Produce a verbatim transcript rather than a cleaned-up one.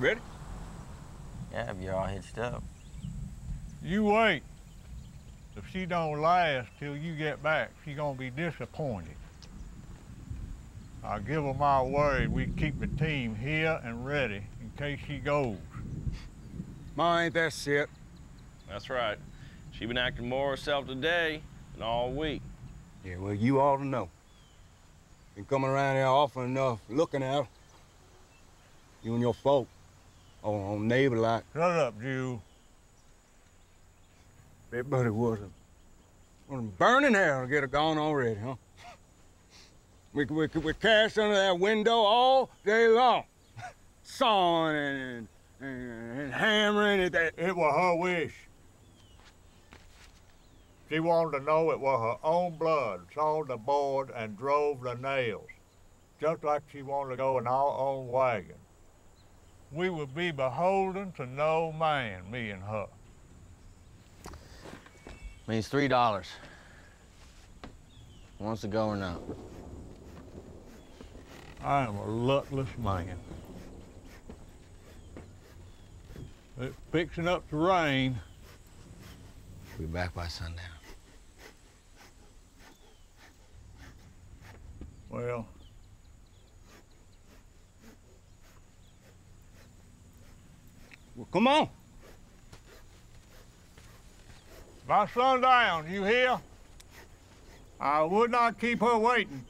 Ready? Yeah, if you're all hitched up. You wait. If she don't last till you get back, she gonna be disappointed. I give her my word we keep the team here and ready in case she goes. Ma, ain't that shit? That's right. She been acting more herself today than all week. Yeah, well, you ought to know. Been coming around here often enough, looking at her. You and your folk, on, on neighbor like. Shut up, Jew. That buddy was a, was a burning hell to get her gone already, huh? We, we, we cashed under that window all day long. Sawing and, and, and hammering at that. It was her wish. She wanted to know it was her own blood sawed the board and drove the nails, just like she wanted to go in our own wagon. We would be beholden to no man, me and her. Means three dollars. Wants to go or not? I am a luckless man. It's fixing up to rain. We'll be back by sundown. Well, well, come on. By sundown, you hear? I would not keep her waiting.